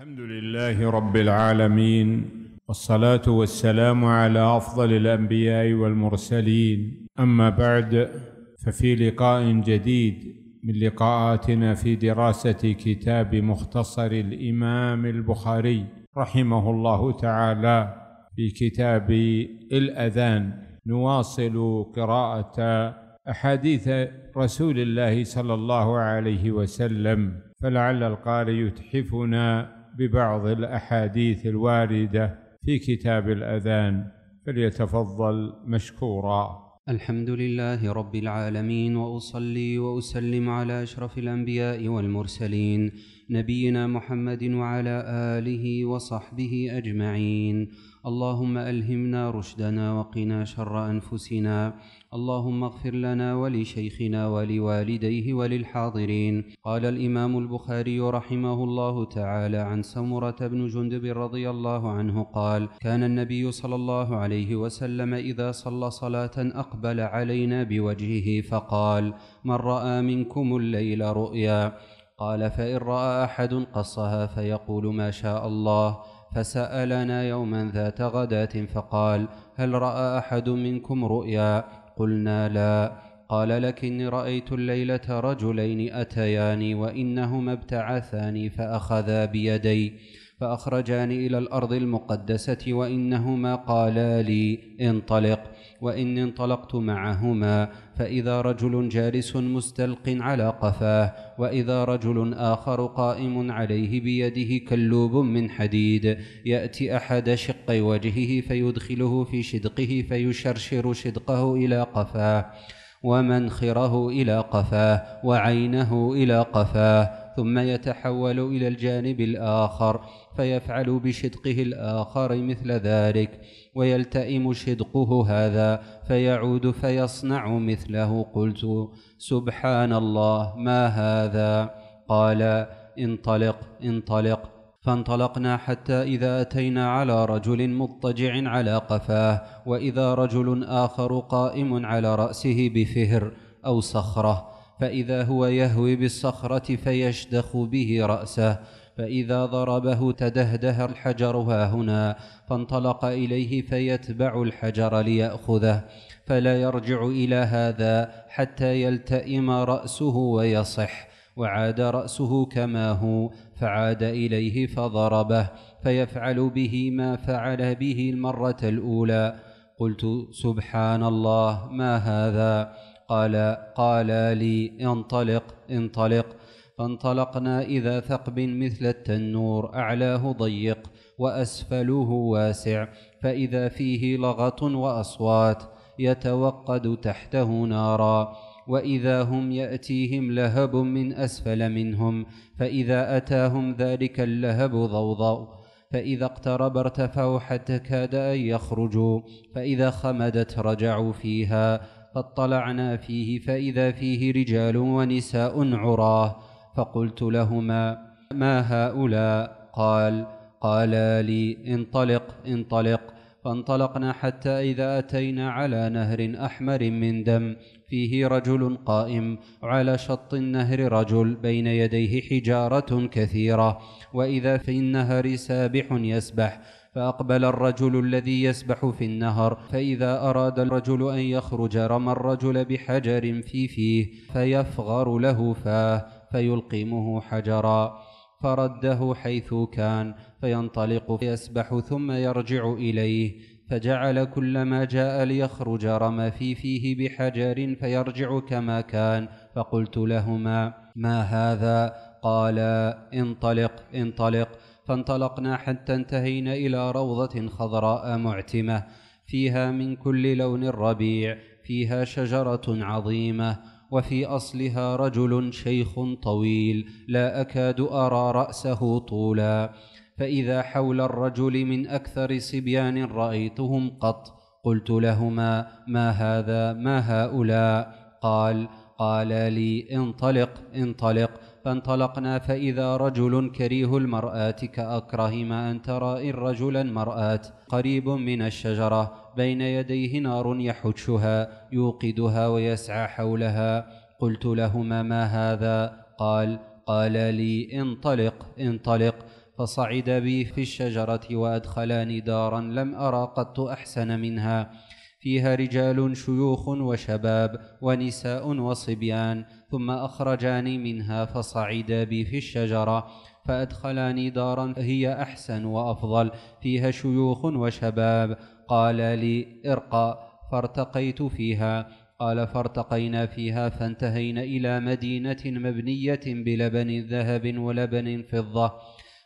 الحمد لله رب العالمين، والصلاة والسلام على أفضل الأنبياء والمرسلين. أما بعد، ففي لقاء جديد من لقاءاتنا في دراسة كتاب مختصر الإمام البخاري رحمه الله تعالى في كتاب الأذان، نواصل قراءة أحاديث رسول الله صلى الله عليه وسلم، فلعل القارئ يتحفنا ببعض الأحاديث الواردة في كتاب الأذان، فليتفضل مشكورا. الحمد لله رب العالمين، وأصلي وأسلم على أشرف الأنبياء والمرسلين نبينا محمد وعلى آله وصحبه أجمعين. اللهم ألهمنا رشدنا وقنا شر أنفسنا، اللهم اغفر لنا ولشيخنا ولوالديه وللحاضرين. قال الإمام البخاري رحمه الله تعالى عن سمرة بن جندب رضي الله عنه قال: كان النبي صلى الله عليه وسلم إذا صلى صلاة أقبل علينا بوجهه فقال: من رأى منكم الليل رؤيا؟ قال: فإن رأى أحد قصها فيقول: ما شاء الله. فسألنا يوما ذات غداة فقال: هل رأى أحد منكم رؤيا؟ قلنا: لا. قال: لكني رأيت الليلة رجلين أتياني وإنهما ابتعثاني فأخذا بيدي فأخرجاني إلى الأرض المقدسة، وإنهما قالا لي: انطلق. وإني انطلقت معهما، فإذا رجل جالس مستلق على قفاه، وإذا رجل آخر قائم عليه بيده كلوب من حديد، يأتي أحد شقي وجهه فيدخله في شدقه فيشرشر شدقه إلى قفاه، ومنخره إلى قفاه، وعينه إلى قفاه، ثم يتحول إلى الجانب الآخر فيفعل بشدقه الآخر مثل ذلك، ويلتئم شدقه هذا فيعود فيصنع مثله. قلت: سبحان الله، ما هذا؟ قال: انطلق انطلق. فانطلقنا حتى إذا أتينا على رجل مضطجع على قفاه، وإذا رجل آخر قائم على رأسه بفهر أو صخرة، فإذا هو يهوي بالصخرة فيشدخ به رأسه، فإذا ضربه تدهده الحجر هاهنا، فانطلق إليه فيتبع الحجر ليأخذه، فلا يرجع إلى هذا حتى يلتئم رأسه ويصح، وعاد رأسه كما هو، فعاد إليه فضربه، فيفعل به ما فعل به المرة الأولى. قلت: سبحان الله، ما هذا؟ قال لي: انطلق انطلق. فانطلقنا إذا ثقب مثل التنور، أعلاه ضيق وأسفله واسع، فإذا فيه لغط وأصوات، يتوقد تحته نارا، وإذا هم يأتيهم لهب من أسفل منهم، فإذا أتاهم ذلك اللهب ضوضاء، فإذا اقترب ارتفعوا حتى كاد أن يخرجوا، فإذا خمدت رجعوا فيها، فاطلعنا فيه فإذا فيه رجال ونساء عراه. فقلت لهما: ما هؤلاء؟ قالا لي: انطلق انطلق. فانطلقنا حتى إذا أتينا على نهر أحمر من دم، فيه رجل قائم، على شط النهر رجل بين يديه حجارة كثيرة، وإذا في النهر سابح يسبح، فأقبل الرجل الذي يسبح في النهر، فإذا أراد الرجل أن يخرج رمى الرجل بحجر فيه فيفغر له فاه فيلقمه حجرا، فرده حيث كان، فينطلق فيسبح ثم يرجع إليه، فجعل كلما جاء ليخرج رمى فيه بحجر فيرجع كما كان. فقلت لهما: ما هذا؟ قالا: انطلق انطلق. فانطلقنا حتى انتهينا إلى روضة خضراء معتمة، فيها من كل لون الربيع، فيها شجرة عظيمة، وفي أصلها رجل شيخ طويل لا أكاد أرى رأسه طولا، فإذا حول الرجل من أكثر صبيان رأيتهم قط. قلت لهما: ما هذا؟ ما هؤلاء؟ قال لي: انطلق انطلق. فانطلقنا فإذا رجل كريه المرآة كأكره ما أن ترى رجلا مرآة، قريب من الشجرة، بين يديه نار يحجها يوقدها ويسعى حولها. قلت لهما: ما هذا؟ قال لي: انطلق انطلق. فصعد بي في الشجرة وأدخلاني دارا لم أرى قط أحسن منها، فيها رجال شيوخ وشباب ونساء وصبيان، ثم أخرجاني منها فصعدا بي في الشجرة فأدخلاني دارا هي أحسن وأفضل فيها شيوخ وشباب. قال لي ارقى فارتقيت فيها. قال فارتقينا فيها فانتهينا إلى مدينة مبنية بلبن ذهب ولبن فضة،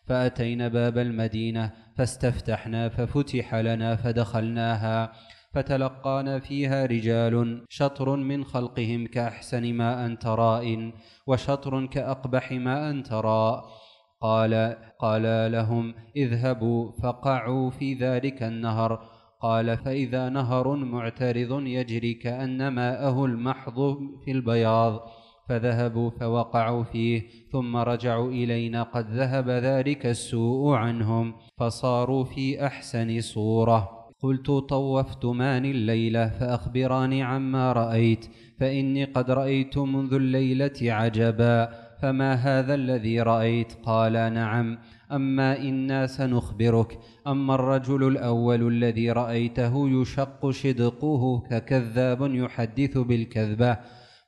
فأتينا باب المدينة فاستفتحنا ففتح لنا فدخلناها، فتلقانا فيها رجال شطر من خلقهم كأحسن ما أنت راء وشطر كأقبح ما أنت راء. قال لهم اذهبوا فقعوا في ذلك النهر. قال فإذا نهر معترض يجري كأن ماءه المحض في البياض، فذهبوا فوقعوا فيه، ثم رجعوا إلينا قد ذهب ذلك السوء عنهم فصاروا في أحسن صورة. قلت طوفتمان الليلة فأخبراني عما رأيت، فإني قد رأيت منذ الليلة عجبا، فما هذا الذي رأيت؟ قال نعم، أما إنا سنخبرك. أما الرجل الأول الذي رأيته يشق شدقه ككذاب يحدث بالكذبة،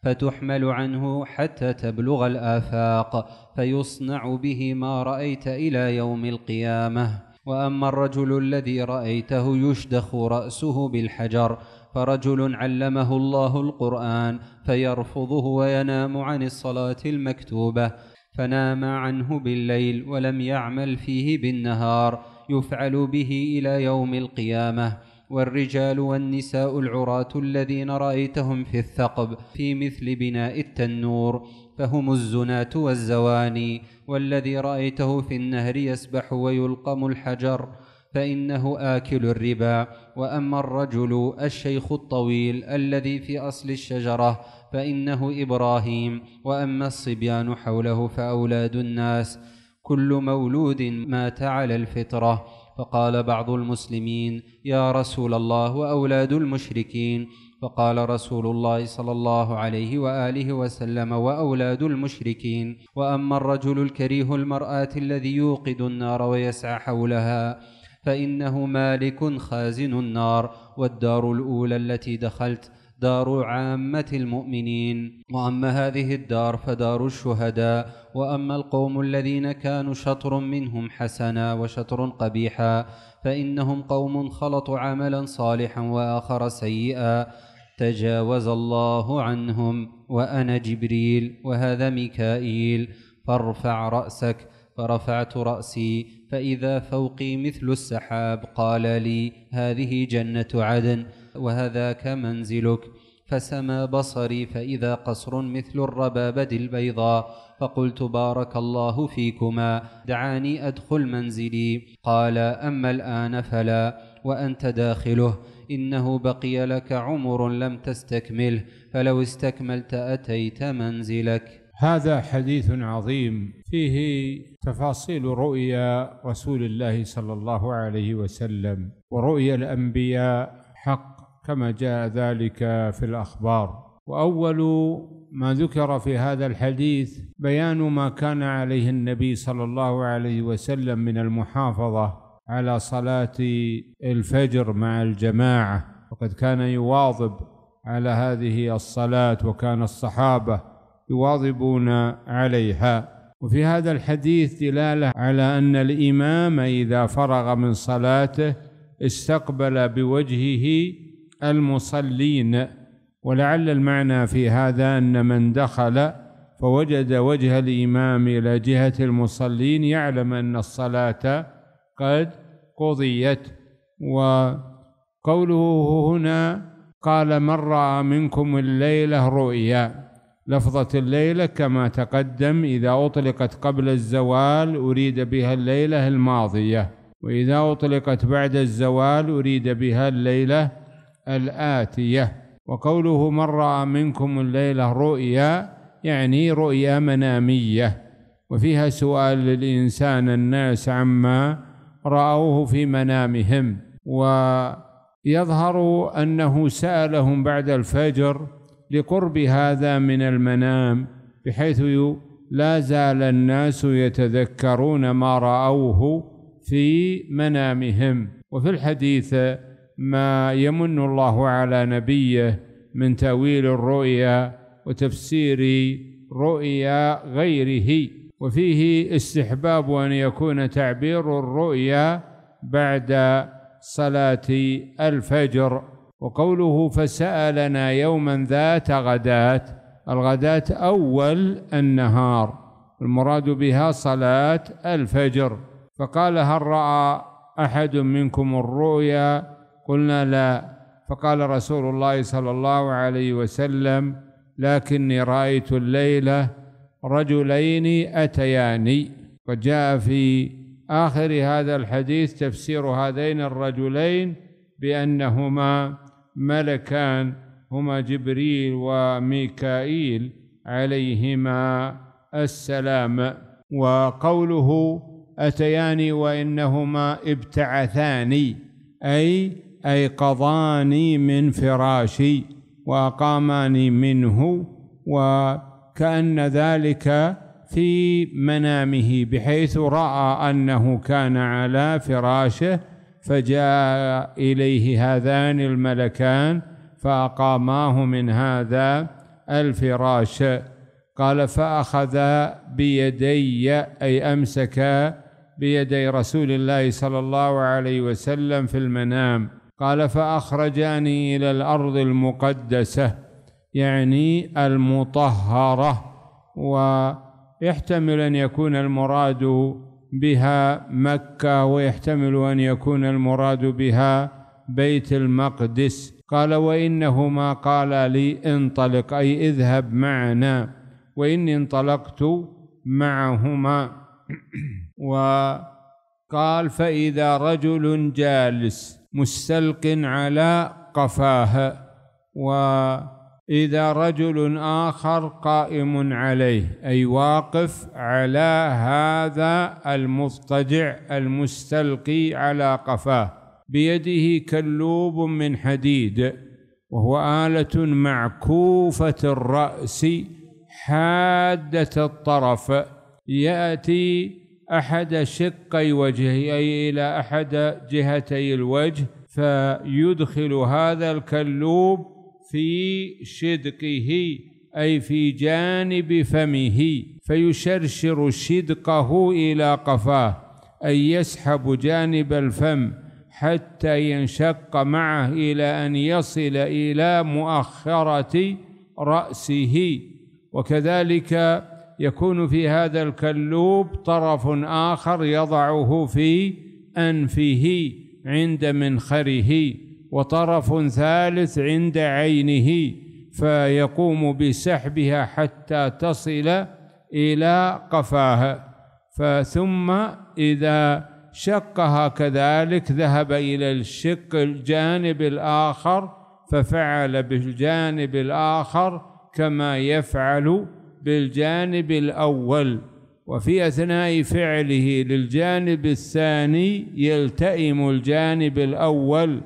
فتحمل عنه حتى تبلغ الآفاق، فيصنع به ما رأيت إلى يوم القيامة. وأما الرجل الذي رأيته يشدخ رأسه بالحجر، فرجل علمه الله القرآن فيرفضه وينام عن الصلاة المكتوبة، فنام عنه بالليل ولم يعمل فيه بالنهار، يفعل به إلى يوم القيامة. والرجال والنساء العراة الذين رأيتهم في الثقب في مثل بناء التنور، فهم الزناة والزواني. والذي رأيته في النهر يسبح ويلقم الحجر فإنه آكل الربا. وأما الرجل الشيخ الطويل الذي في أصل الشجرة فإنه إبراهيم. وأما الصبيان حوله فأولاد الناس، كل مولود مات على الفطرة. فقال بعض المسلمين يا رسول الله وأولاد المشركين، فقال رسول الله صلى الله عليه وآله وسلم وأولاد المشركين. وأما الرجل الكريه المرأة الذي يوقد النار ويسعى حولها فإنه مالك خازن النار، والدار الأولى التي دخلت دار عامة المؤمنين، وأما هذه الدار فدار الشهداء. وأما القوم الذين كانوا شطر منهم حسنا وشطر قبيحا، فإنهم قوم خلطوا عملا صالحا وآخر سيئا، تجاوز الله عنهم. وأنا جبريل وهذا ميكائيل، فارفع رأسك. فرفعت رأسي فإذا فوقي مثل السحاب. قال لي هذه جنة عدن وهذاك منزلك. فسما بصري فإذا قصر مثل الربابة البيضاء، فقلت بارك الله فيكما، دعاني أدخل منزلي. قال أما الآن فلا، وأنت داخله، إنه بقي لك عمر لم تستكمله، فلو استكملت أتيت منزلك. هذا حديث عظيم فيه تفاصيل رؤيا رسول الله صلى الله عليه وسلم، ورؤيا الأنبياء حق كما جاء ذلك في الأخبار. وأول ما ذكر في هذا الحديث بيان ما كان عليه النبي صلى الله عليه وسلم من المحافظة على صلاة الفجر مع الجماعة، وقد كان يواظب على هذه الصلاة، وكان الصحابة يواظبون عليها. وفي هذا الحديث دلالة على أن الإمام إذا فرغ من صلاته استقبل بوجهه المصلين، ولعل المعنى في هذا أن من دخل فوجد وجه الإمام إلى جهة المصلين يعلم أن الصلاة قد قضيت. وقوله هنا قال من رأى منكم الليلة رؤيا، لفظة الليلة كما تقدم إذا أطلقت قبل الزوال أريد بها الليلة الماضية، وإذا أطلقت بعد الزوال أريد بها الليلة الآتية. وقوله من رأى منكم الليلة رؤيا يعني رؤيا منامية، وفيها سؤال للإنسان الناس عما رأوه في منامهم. ويظهر أنه سألهم بعد الفجر لقرب هذا من المنام، بحيث لا زال الناس يتذكرون ما رأوه في منامهم. وفي الحديث ما يمن الله على نبيه من تأويل الرؤيا وتفسير رؤيا غيره، وفيه استحباب أن يكون تعبير الرؤيا بعد صلاة الفجر. وقوله فسألنا يوما ذات غدات، الغداة أول النهار، المراد بها صلاة الفجر. فقال هل رأى أحد منكم الرؤيا؟ قلنا لا، فقال رسول الله صلى الله عليه وسلم لكني رأيت الليلة رجلين أتياني. وجاء في آخر هذا الحديث تفسير هذين الرجلين بأنهما ملكان هما جبريل وميكائيل عليهما السلام. وقوله أتياني وإنهما ابتعثاني أي أيقظاني من فراشي وأقاماني منه، وكأن ذلك في منامه بحيث رأى أنه كان على فراشه فجاء إليه هذان الملكان فأقاماه من هذا الفراش. قال فأخذ بيدي أي أمسك بيدي رسول الله صلى الله عليه وسلم في المنام. قال فأخرجاني إلى الأرض المقدسة يعني المطهرة، ويحتمل أن يكون المراد بها مكة، ويحتمل أن يكون المراد بها بيت المقدس. قال وإنهما قال لي انطلق أي اذهب معنا، وإني انطلقت معهما. وقال فإذا رجل جالس مستلق على قفاه، وإذا رجل آخر قائم عليه أي واقف على هذا المضطجع المستلقي على قفاه، بيده كلوب من حديد وهو آلة معكوفة الرأس حادة الطرف، يأتي أحد شقي وجهه أي إلى أحد جهتي الوجه فيدخل هذا الكلوب في شدقه أي في جانب فمه فيشرشر شدقه إلى قفاه أي يسحب جانب الفم حتى ينشق معه إلى أن يصل إلى مؤخرة رأسه. وكذلك يكون في هذا الكلوب طرف آخر يضعه في أنفه عند منخره، وطرف ثالث عند عينه فيقوم بسحبها حتى تصل إلى قفاه. فثم إذا شقها كذلك ذهب إلى الشق الجانب الآخر ففعل بالجانب الآخر كما يفعل بالجانب الأول، وفي أثناء فعله للجانب الثاني يلتئم الجانب الأول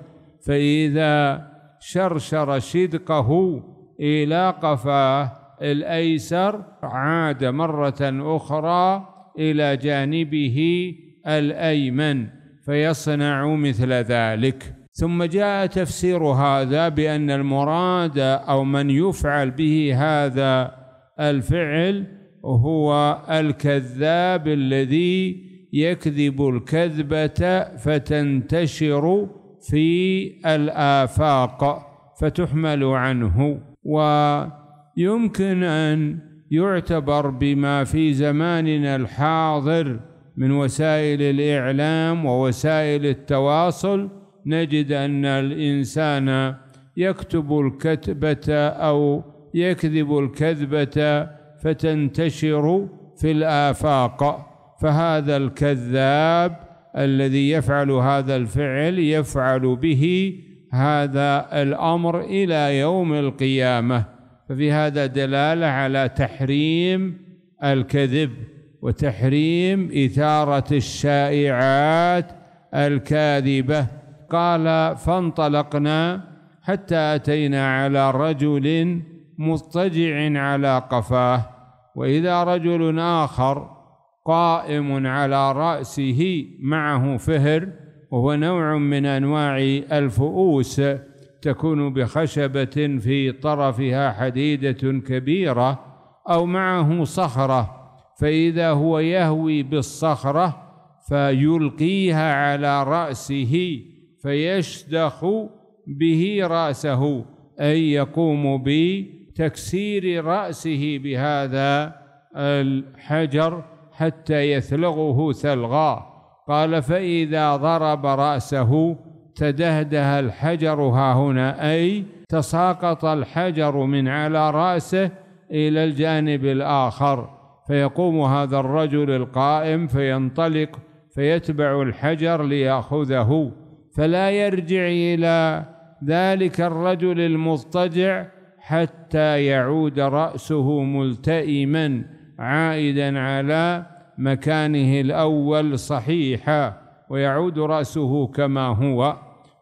فإذا شرشر شدقه إلى قفاه الأيسر عاد مرة أخرى إلى جانبه الأيمن فيصنع مثل ذلك. ثم جاء تفسير هذا بأن المراد أو من يفعل به هذا الفعل هو الكذاب الذي يكذب الكذبة فتنتشر في الآفاق فتحمل عنه. ويمكن أن يعتبر بما في زماننا الحاضر من وسائل الإعلام ووسائل التواصل، نجد أن الإنسان يكتب الكتبة أو يكذب الكذبة فتنتشر في الآفاق، فهذا الكذاب الذي يفعل هذا الفعل يفعل به هذا الأمر إلى يوم القيامة. ففي هذا دلالة على تحريم الكذب وتحريم إثارة الشائعات الكاذبة. قال فانطلقنا حتى أتينا على رجل مضطجع على قفاه وإذا رجل آخر قائم على رأسه معه فهر، وهو نوع من أنواع الفؤوس تكون بخشبة في طرفها حديدة كبيرة، أو معه صخرة، فإذا هو يهوي بالصخرة فيلقيها على رأسه فيشدخ به رأسه، أي يقوم بتكسير رأسه بهذا الحجر حتى يثلغه ثلغا. قال فإذا ضرب رأسه تدهده الحجر هاهنا، أي تساقط الحجر من على رأسه إلى الجانب الآخر، فيقوم هذا الرجل القائم فينطلق فيتبع الحجر ليأخذه، فلا يرجع إلى ذلك الرجل المضطجع حتى يعود رأسه ملتئما عائدا على مكانه الأول صحيحا، ويعود رأسه كما هو،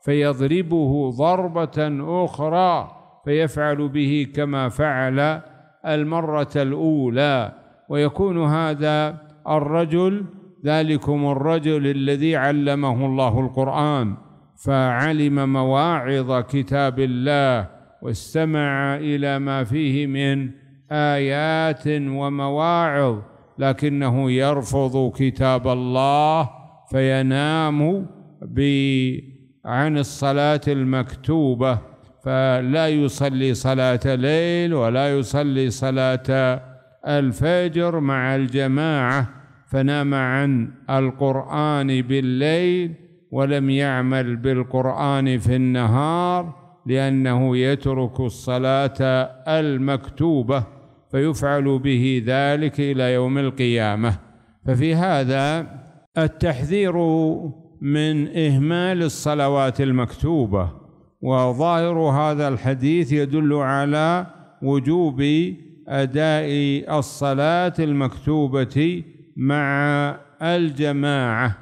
فيضربه ضربة أخرى فيفعل به كما فعل المرة الأولى. ويكون هذا الرجل ذلكم الرجل الذي علمه الله القرآن، فعلم مواعظ كتاب الله واستمع إلى ما فيه من آيات ومواعظ، لكنه يرفض كتاب الله فينام عن الصلاة المكتوبة، فلا يصلي صلاة ليل ولا يصلي صلاة الفجر مع الجماعة، فنام عن القرآن بالليل ولم يعمل بالقرآن في النهار لأنه يترك الصلاة المكتوبة، فيفعل به ذلك إلى يوم القيامة. ففي هذا التحذير من إهمال الصلوات المكتوبة، وظاهر هذا الحديث يدل على وجوب أداء الصلاة المكتوبة مع الجماعة.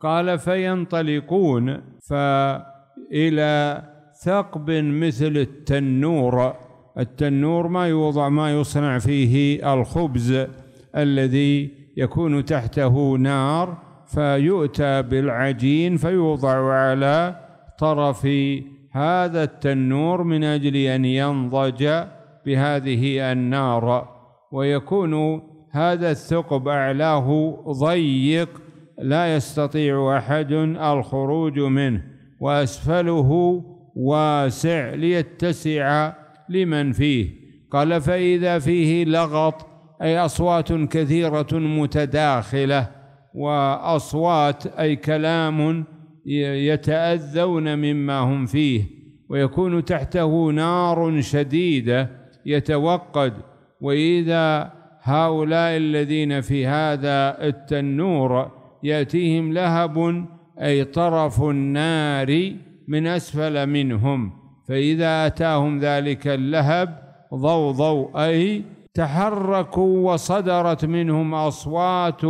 قال فينطلقون إلى ثقب مثل التنور. التنور ما يصنع فيه الخبز الذي يكون تحته نار، فيؤتى بالعجين فيوضع على طرف هذا التنور من أجل أن ينضج بهذه النار، ويكون هذا الثقب أعلاه ضيق لا يستطيع أحد الخروج منه، وأسفله واسع ليتسع لمن فيه. قال فإذا فيه لغط، أي أصوات كثيرة متداخلة، وأصوات أي كلام يتأذون مما هم فيه، ويكون تحته نار شديدة يتوقد. وإذا هؤلاء الذين في هذا التنور يأتيهم لهب، أي طرف النار من أسفل منهم، فإذا أتاهم ذلك اللهب ضوضوا، أي تحركوا وصدرت منهم أصوات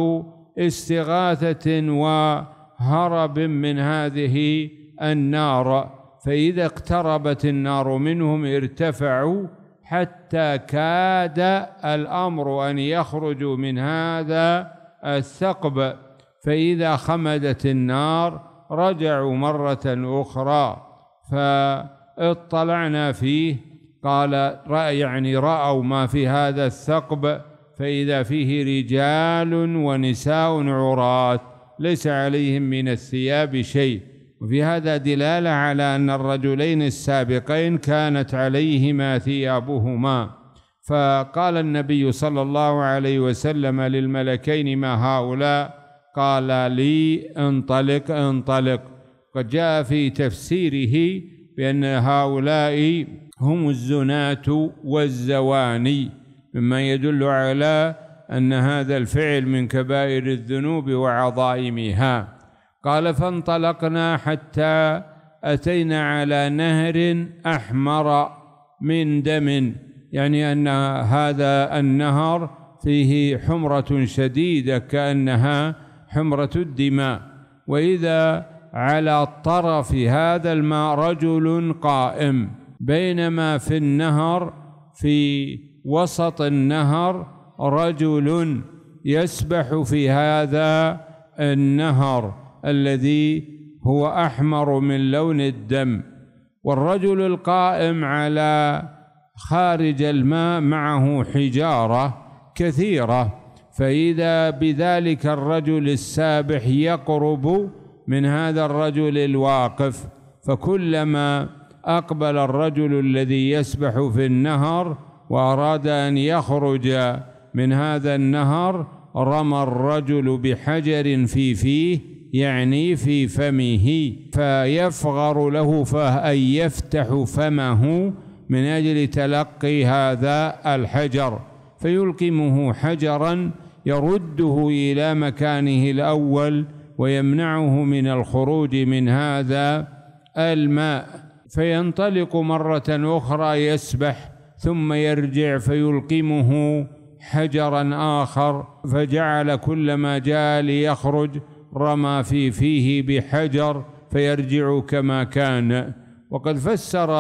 استغاثة وهرب من هذه النار، فإذا اقتربت النار منهم ارتفعوا حتى كاد الأمر أن يخرجوا من هذا الثقب، فإذا خمدت النار رجعوا مرة أخرى فاطلعنا فيه. قال يعني رأوا ما في هذا الثقب، فإذا فيه رجال ونساء عراة ليس عليهم من الثياب شيء. وفي هذا دلالة على أن الرجلين السابقين كانت عليهما ثيابهما، فقال النبي صلى الله عليه وسلم للملكين ما هؤلاء؟ قال لي انطلق انطلق. قد جاء في تفسيره بأن هؤلاء هم الزناة والزواني، مما يدل على أن هذا الفعل من كبائر الذنوب وعظائمها. قال فانطلقنا حتى أتينا على نهر أحمر من دم، يعني أن هذا النهر فيه حمرة شديدة كأنها حمرة الدماء، وإذا على طرف هذا الماء رجل قائم، بينما في وسط النهر رجل يسبح في هذا النهر الذي هو أحمر من لون الدم، والرجل القائم على خارج الماء معه حجارة كثيرة، فإذا بذلك الرجل السابح يقرب من هذا الرجل الواقف، فكلما أقبل الرجل الذي يسبح في النهر وأراد أن يخرج من هذا النهر رمى الرجل بحجر في فيه، يعني في فمه، فيفغر له أن يفتح فمه من أجل تلقي هذا الحجر، فيلقمه حجراً يرده إلى مكانه الأول ويمنعه من الخروج من هذا الماء، فينطلق مرة أخرى يسبح ثم يرجع فيلقمه حجراً آخر، فجعل كلما جاء ليخرج رمى في فيه بحجر فيرجع كما كان. وقد فسر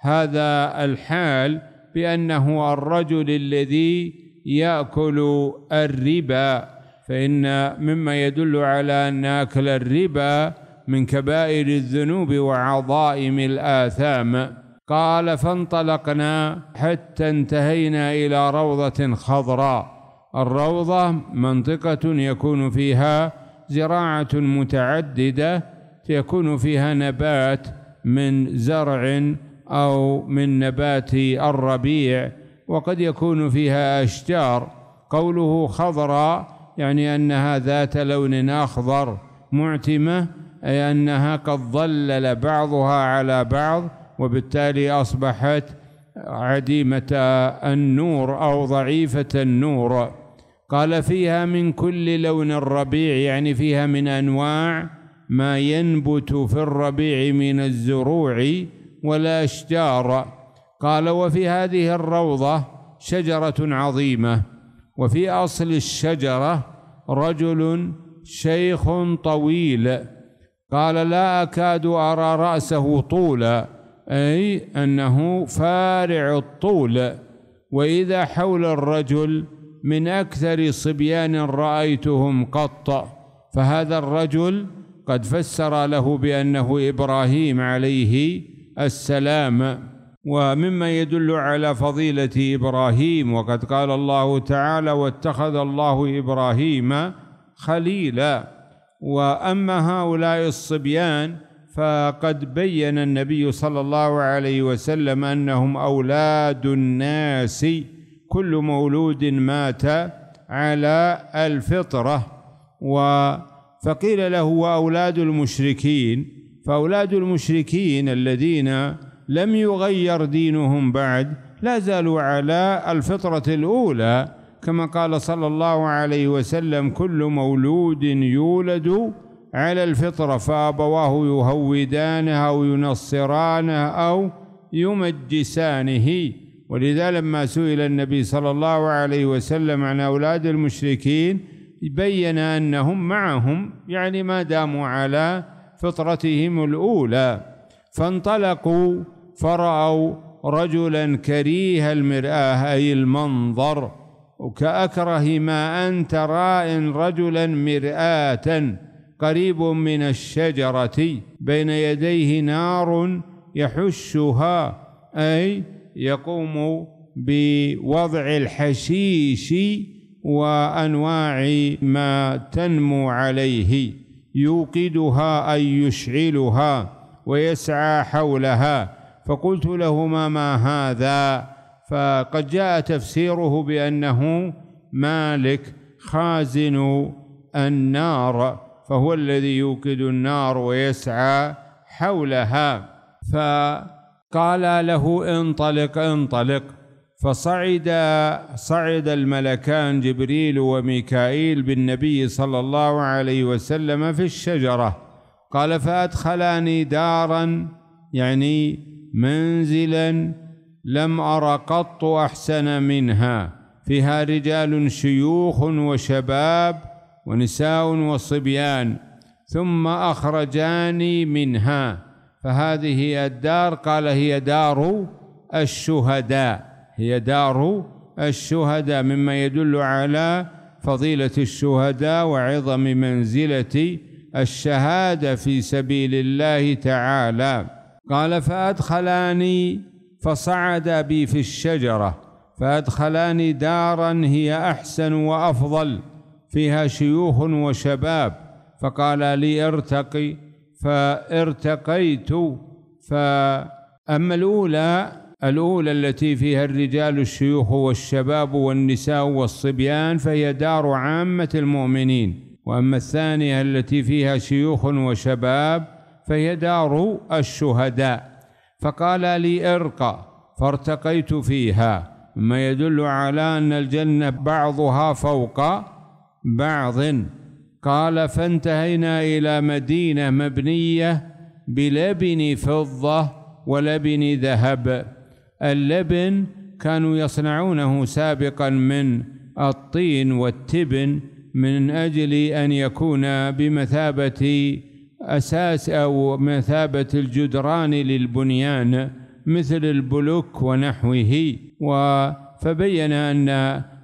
هذا الحال بأنه الرجل الذي يأكل الربا، فإن مما يدل على أن أكل الربا من كبائر الذنوب وعظائم الآثام. قال فانطلقنا حتى انتهينا إلى روضة خضراء. الروضة منطقة يكون فيها زراعة متعددة، يكون فيها نبات من زرع أو من نبات الربيع، وقد يكون فيها أشجار. قوله خضراء يعني أنها ذات لون أخضر، معتمة أي أنها قد ظلل بعضها على بعض وبالتالي أصبحت عديمة النور أو ضعيفة النور. قال فيها من كل لون الربيع، يعني فيها من أنواع ما ينبت في الربيع من الزروع والأشجار. قال وفي هذه الروضة شجرة عظيمة، وفي أصل الشجرة رجل شيخ طويل. قال لا أكاد أرى رأسه طولا، أي أنه فارع الطول، وإذا حول الرجل من أكثر صبيان رأيتهم قط. فهذا الرجل قد فسر له بأنه إبراهيم عليه السلام، ومما يدل على فضيلة إبراهيم، وقد قال الله تعالى واتخذ الله إبراهيم خليلا. وأما هؤلاء الصبيان فقد بين النبي صلى الله عليه وسلم أنهم أولاد الناس، كل مولود مات على الفطرة. فقيل له وأولاد المشركين، فأولاد المشركين الذين لم يغير دينهم بعد لا زالوا على الفطرة الأولى، كما قال صلى الله عليه وسلم كل مولود يولد على الفطرة فأبواه يهودانه أو ينصرانه أو يمجسانه. ولذا لما سئل النبي صلى الله عليه وسلم عن أولاد المشركين بين أنهم معهم، يعني ما داموا على فطرتهم الأولى. فانطلقوا فرأوا رجلا كريه المرآة، أي المنظر، وكأكره ما أن ترى إن رجلا مرآة قريب من الشجرة، بين يديه نار يحشها، أي يقوم بوضع الحشيش وأنواع ما تنمو عليه، يوقدها أي يشعلها ويسعى حولها. فقلت لهما ما هذا؟ فقد جاء تفسيره بأنه مالك خازن النار، فهو الذي يوقد النار ويسعى حولها. فقال له انطلق انطلق، فصعد الملكان جبريل وميكائيل بالنبي صلى الله عليه وسلم في الشجرة. قال فأدخلاني دارا، يعني منزلا لم أر قط أحسن منها، فيها رجال شيوخ وشباب ونساء وصبيان، ثم أخرجاني منها. فهذه الدار قال هي دار الشهداء، هي دار الشهداء، مما يدل على فضيلة الشهداء وعظم منزلة الشهادة في سبيل الله تعالى. قال: فأدخلاني فصعد بي في الشجرة، فأدخلاني دارا هي أحسن وأفضل فيها شيوخ وشباب، فقال لي: ارتقي، فارتقيت. فأما الأولى التي فيها الرجال الشيوخ والشباب والنساء والصبيان فهي دار عامة المؤمنين، وأما الثانية التي فيها شيوخ وشباب فهي دار الشهداء. فقال لي: ارقى، فارتقيت فيها، مما يدل على أن الجنة بعضها فوق بعض. قال: فانتهينا إلى مدينة مبنية بلبن فضة ولبن ذهب. اللبن كانوا يصنعونه سابقا من الطين والتبن من أجل أن يكون بمثابة أساس أو مثابة الجدران للبنيان مثل البلوك ونحوه. فبين أن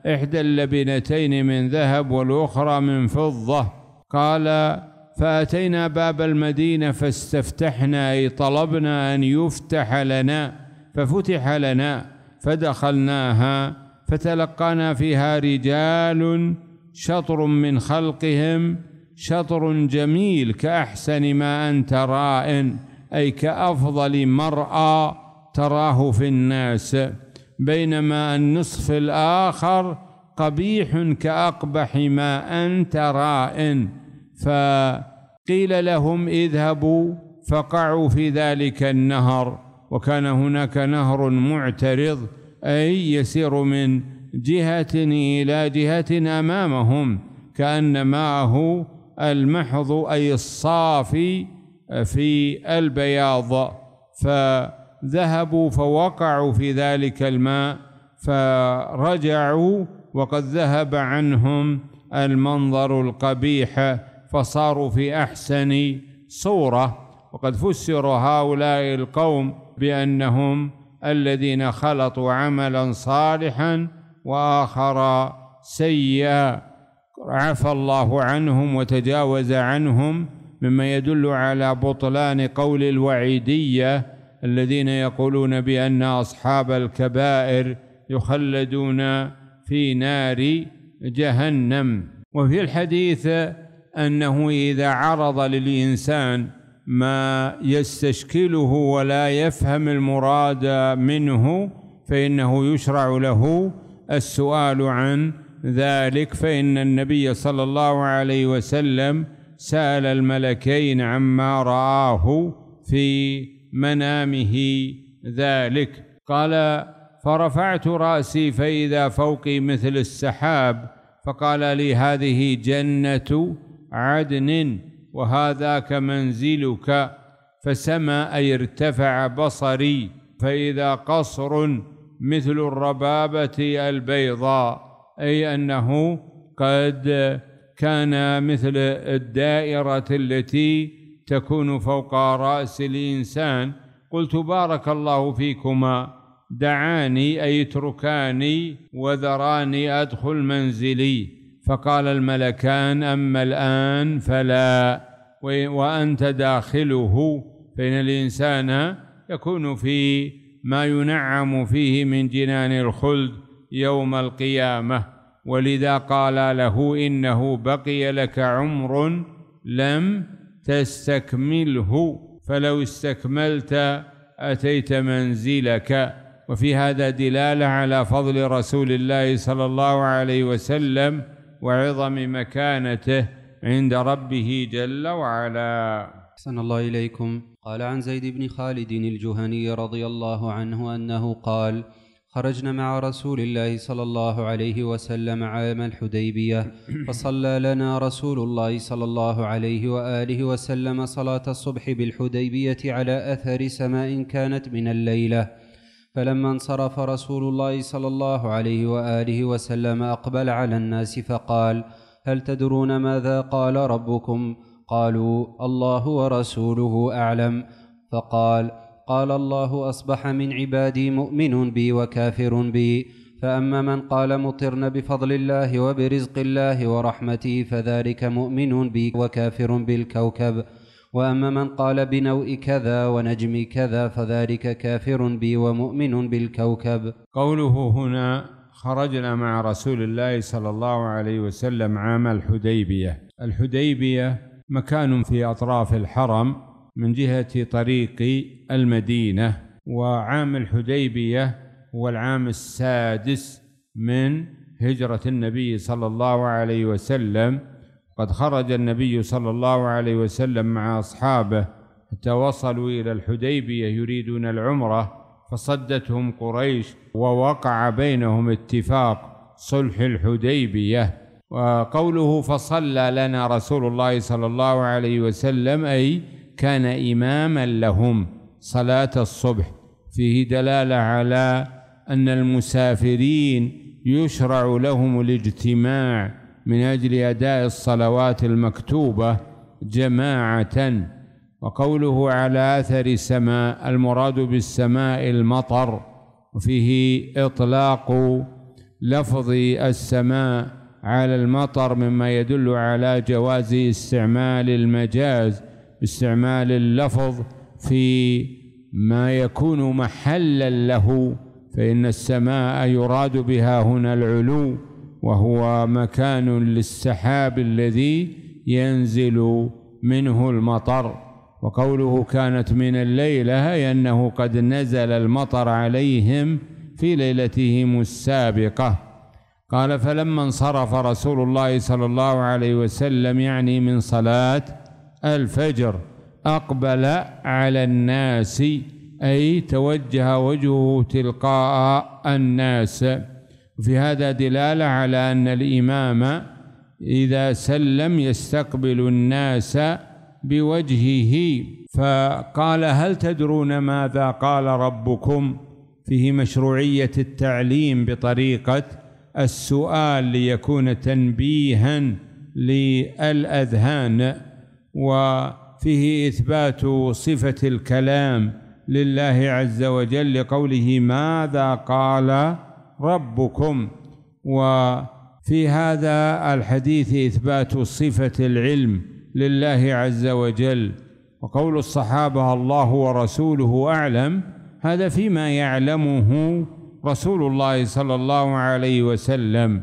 إحدى اللبنتين من ذهب والأخرى من فضة. قال: فأتينا باب المدينة فاستفتحنا، أي طلبنا أن يفتح لنا، ففتح لنا فدخلناها، فتلقانا فيها رجال شطر من خلقهم، شطر جميل كأحسن ما أنت راء، أي كأفضل مرأى تراه في الناس، بينما النصف الآخر قبيح كأقبح ما أنت راء. فقيل لهم: اذهبوا فقعوا في ذلك النهر، وكان هناك نهر معترض، أي يسير من جهة إلى جهة أمامهم، كأن ماءه المحض، أي الصافي في البياض. فذهبوا فوقعوا في ذلك الماء، فرجعوا وقد ذهب عنهم المنظر القبيح، فصاروا في أحسن صورة. وقد فسر هؤلاء القوم بأنهم الذين خلطوا عملا صالحا وآخر سيئا، عفى الله عنهم وتجاوز عنهم، مما يدل على بطلان قول الوعيدية الذين يقولون بأن أصحاب الكبائر يخلدون في نار جهنم. وفي الحديث أنه إذا عرض للإنسان ما يستشكله ولا يفهم المراد منه فإنه يشرع له السؤال عن ذلك، فإن النبي صلى الله عليه وسلم سأل الملكين عما رآه في منامه ذلك. قال: فرفعت رأسي فإذا فوقي مثل السحاب، فقال لي: هذه جنة عدن وهذاك منزلك. فسما، أي ارتفع بصري، فإذا قصر مثل الربابة البيضاء، أي أنه قد كان مثل الدائرة التي تكون فوق رأس الإنسان. قلت: بارك الله فيكما، دعاني، أي اتركاني وذراني أدخل منزلي. فقال الملكان: أما الآن فلا، وأنت داخله، فإن الإنسان يكون في ما ينعم فيه من جنان الخلد يوم القيامة، ولذا قال له: إنه بقي لك عمر لم تستكمله، فلو استكملت أتيت منزلك. وفي هذا دلالة على فضل رسول الله صلى الله عليه وسلم وعظم مكانته عند ربه جل وعلا. أحسن الله إليكم. قال: عن زيد بن خالد الجهني رضي الله عنه أنه قال: خرجنا مع رسول الله صلى الله عليه وسلم عام الحديبية، فصلى لنا رسول الله صلى الله عليه وآله وسلم صلاة الصبح بالحديبية على أثر سماء كانت من الليلة، فلما انصرف رسول الله صلى الله عليه وآله وسلم أقبل على الناس فقال: هل تدرون ماذا قال ربكم؟ قالوا: الله ورسوله أعلم. فقال: قال الله: أصبح من عبادي مؤمن بي وكافر بي، فأما من قال مطرنا بفضل الله وبرزق الله ورحمته فذلك مؤمن به وكافر بالكوكب، وأما من قال بنوء كذا ونجم كذا فذلك كافر بي ومؤمن بالكوكب. قوله هنا خرجنا مع رسول الله صلى الله عليه وسلم عام الحديبية. الحديبية مكان في أطراف الحرم من جهة طريق المدينة، وعام الحديبية هو العام السادس من هجرة النبي صلى الله عليه وسلم. قد خرج النبي صلى الله عليه وسلم مع أصحابه حتى وصلوا إلى الحديبية يريدون العمرة، فصدتهم قريش ووقع بينهم اتفاق صلح الحديبية. وقوله فصلى لنا رسول الله صلى الله عليه وسلم أي كان إماما لهم صلاة الصبح، فيه دلالة على أن المسافرين يشرع لهم الاجتماع من أجل أداء الصلوات المكتوبة جماعة. وقوله على أثر سماء، المراد بالسماء المطر، وفيه إطلاق لفظ السماء على المطر مما يدل على جواز استعمال المجاز، استعمال اللفظ في ما يكون محلا له، فإن السماء يراد بها هنا العلو، وهو مكان للسحاب الذي ينزل منه المطر. وقوله كانت من الليلة أي أنه قد نزل المطر عليهم في ليلتهم السابقة. قال فلما انصرف رسول الله صلى الله عليه وسلم يعني من صلاة الفجر أقبل على الناس أي توجه وجهه تلقاء الناس. وفي هذا دلالة على أن الإمام إذا سلم يستقبل الناس بوجهه. فقال هل تدرون ماذا قال ربكم؟ فيه مشروعية التعليم بطريقة السؤال ليكون تنبيها للأذهان. وفيه إثبات صفة الكلام لله عز وجل لقوله ماذا قال ربكم. وفي هذا الحديث إثبات صفة العلم لله عز وجل. وقول الصحابة الله ورسوله أعلم، هذا فيما يعلمه رسول الله صلى الله عليه وسلم.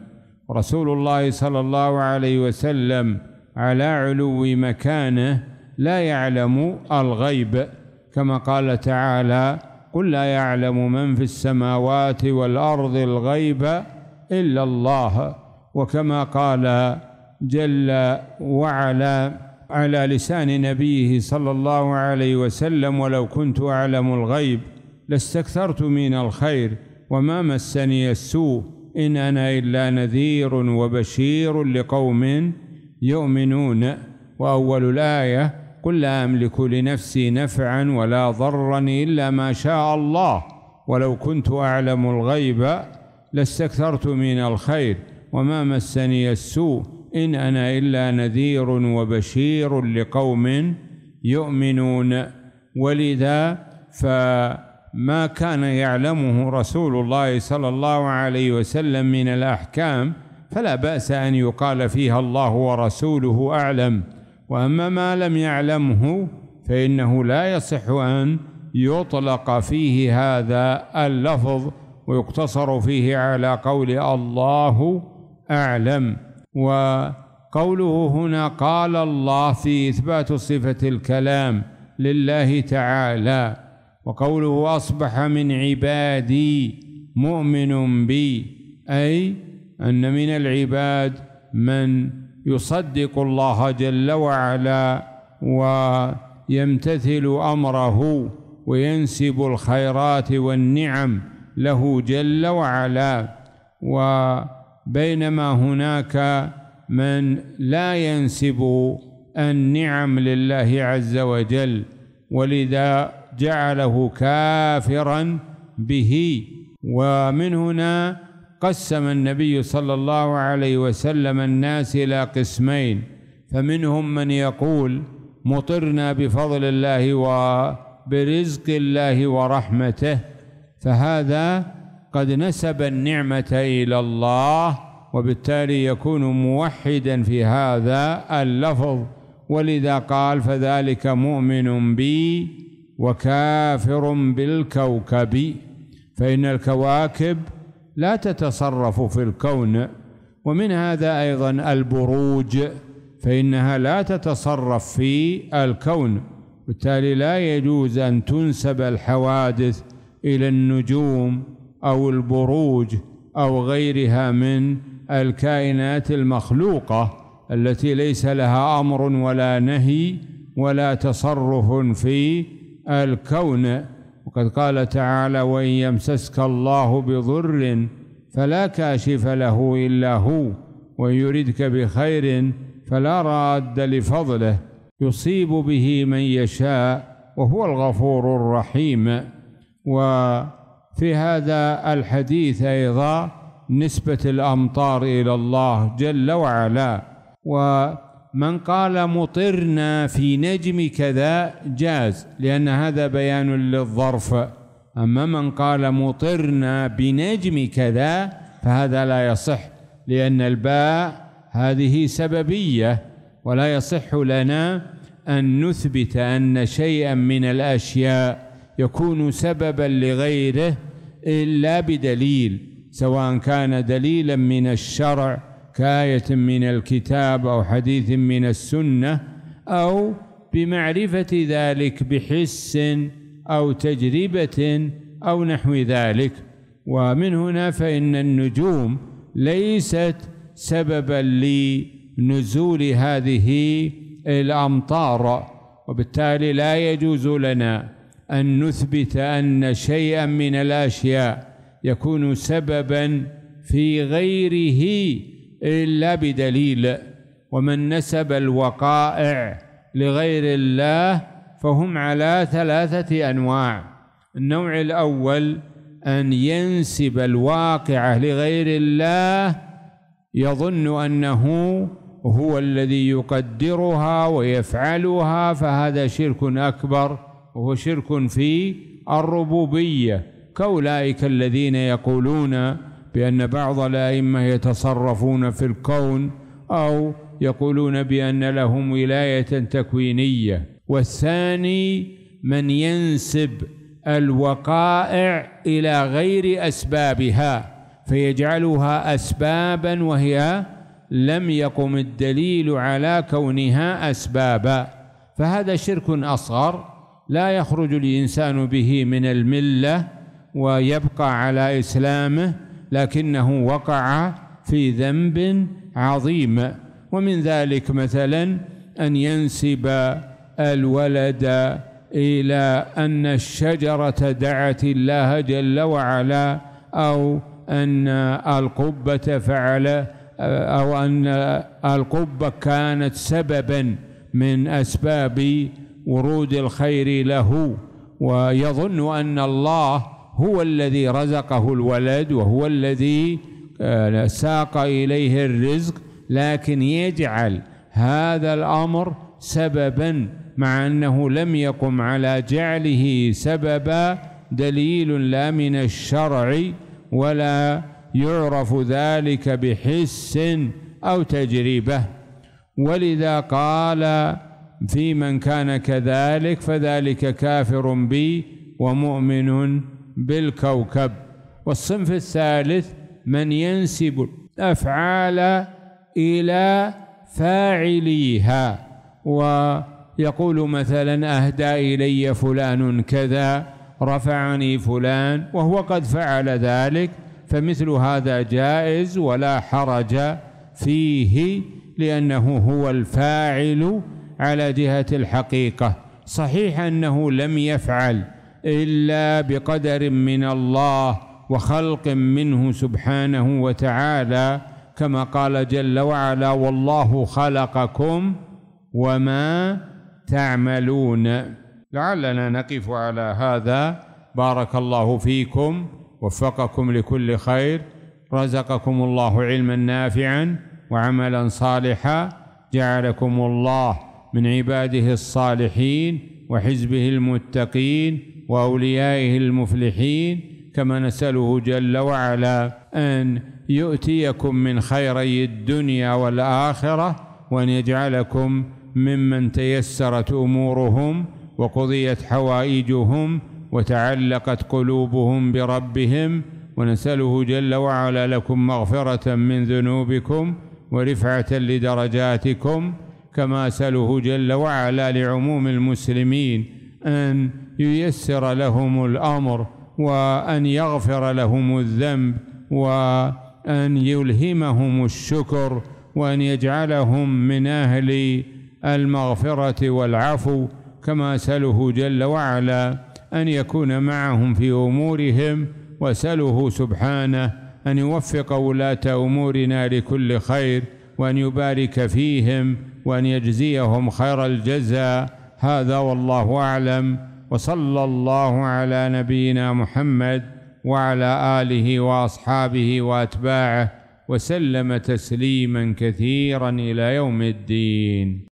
رسول الله صلى الله عليه وسلم على علو مكانه لا يعلم الغيب، كما قال تعالى قل لا يعلم من في السماوات والأرض الغيب إلا الله، وكما قال جل وعلا على لسان نبيه صلى الله عليه وسلم ولو كنت أعلم الغيب لاستكثرت من الخير وما مسني السوء إن أنا إلا نذير وبشير لقوم يؤمنون. وأول الآية قل لا أملك لنفسي نفعا ولا ضرا إلا ما شاء الله ولو كنت أعلم الغيب لاستكثرت من الخير وما مسني السوء إن أنا إلا نذير وبشير لقوم يؤمنون. ولذا فما كان يعلمه رسول الله صلى الله عليه وسلم من الأحكام فلا بأس أن يقال فيها الله ورسوله أعلم، وأما ما لم يعلمه فإنه لا يصح أن يطلق فيه هذا اللفظ ويقتصر فيه على قول الله أعلم. وقوله هنا قال الله في إثبات صفة الكلام لله تعالى. وقوله أصبح من عبادي مؤمن بي أي أن من العباد من يصدق الله جل وعلا ويمتثل أمره وينسب الخيرات والنعم له جل وعلا. وبينما هناك من لا ينسب النعم لله عز وجل، ولذا جعله كافرا به. ومن هنا قسم النبي صلى الله عليه وسلم الناس إلى قسمين، فمنهم من يقول مطرنا بفضل الله وبرزق الله ورحمته، فهذا قد نسب النعمة إلى الله، وبالتالي يكون موحدا في هذا اللفظ. ولذا قال فذلك مؤمن بي وكافر بالكوكب، فإن الكواكب لا تتصرف في الكون، ومن هذا أيضا البروج فإنها لا تتصرف في الكون، بالتالي لا يجوز أن تنسب الحوادث إلى النجوم أو البروج أو غيرها من الكائنات المخلوقة التي ليس لها أمر ولا نهي ولا تصرف في الكون. وقد قال تعالى وإن يمسسك الله بضر فلا كاشف له إلا هو وإن يردك بخير فلا راد لفضله يصيب به من يشاء وهو الغفور الرحيم. وفي هذا الحديث أيضا نسبة الأمطار إلى الله جل وعلا، ومن قال مطرنا في نجم كذا جاز، لأن هذا بيان للظرف. أما من قال مطرنا بنجم كذا فهذا لا يصح، لأن الباء هذه سببية، ولا يصح لنا أن نثبت أن شيئا من الأشياء يكون سببا لغيره إلا بدليل، سواء كان دليلا من الشرع كآية من الكتاب أو حديث من السنة، أو بمعرفة ذلك بحس أو تجربة أو نحو ذلك. ومن هنا فإن النجوم ليست سببا لنزول هذه الأمطار، وبالتالي لا يجوز لنا أن نثبت أن شيئا من الأشياء يكون سببا في غيره إلا بدليل. ومن نسب الوقائع لغير الله فهم على ثلاثة أنواع. النوع الأول أن ينسب الواقعة لغير الله يظن أنه هو الذي يقدرها ويفعلها، فهذا شرك أكبر، وهو شرك في الربوبية، كأولئك الذين يقولون بأن بعض الأئمة يتصرفون في الكون، أو يقولون بأن لهم ولاية تكوينية. والثاني من ينسب الوقائع إلى غير أسبابها فيجعلها أسبابا وهي لم يقم الدليل على كونها أسبابا، فهذا شرك أصغر لا يخرج الإنسان به من الملة ويبقى على إسلامه، لكنه وقع في ذنب عظيم. ومن ذلك مثلا أن ينسب الولد إلى أن الشجرة دعت الله جل وعلا، أو أن القبة فعل، أو أن القبة كانت سببا من أسباب ورود الخير له، ويظن أن الله هو الذي رزقه الولد وهو الذي ساق إليه الرزق، لكن يجعل هذا الأمر سببا، مع أنه لم يقم على جعله سببا دليل لا من الشرع، ولا يعرف ذلك بحس أو تجربة. ولذا قال في من كان كذلك فذلك كافر بي ومؤمن بالكوكب. والصنف الثالث من ينسب الأفعال إلى فاعليها، ويقول مثلا أهدى إلي فلان كذا، رفعني فلان، وهو قد فعل ذلك، فمثل هذا جائز ولا حرج فيه، لأنه هو الفاعل على جهة الحقيقة. صحيح أنه لم يفعل إلا بقدر من الله وخلق منه سبحانه وتعالى، كما قال جل وعلا والله خلقكم وما تعملون. لعلنا نقف على هذا. بارك الله فيكم، وفقكم لكل خير، رزقكم الله علما نافعا وعملا صالحا، جعلكم الله من عباده الصالحين وحزبه المتقين وأوليائه المفلحين، كما نسأله جل وعلا أن يؤتيكم من خيري الدنيا والآخرة وأن يجعلكم ممن تيسرت أمورهم وقضيت حوائجهم وتعلقت قلوبهم بربهم، ونسأله جل وعلا لكم مغفرة من ذنوبكم ورفعة لدرجاتكم، كما أسأله جل وعلا لعموم المسلمين أن ييسر لهم الأمر وأن يغفر لهم الذنب وأن يلهمهم الشكر وأن يجعلهم من أهل المغفرة والعفو، كما أسأله جل وعلا أن يكون معهم في أمورهم، وأسأله سبحانه أن يوفق ولاة أمورنا لكل خير وأن يبارك فيهم وأن يجزيهم خير الجزاء. هذا والله أعلم، وصلى الله على نبينا محمد وعلى آله وأصحابه وأتباعه وسلم تسليما كثيرا إلى يوم الدين.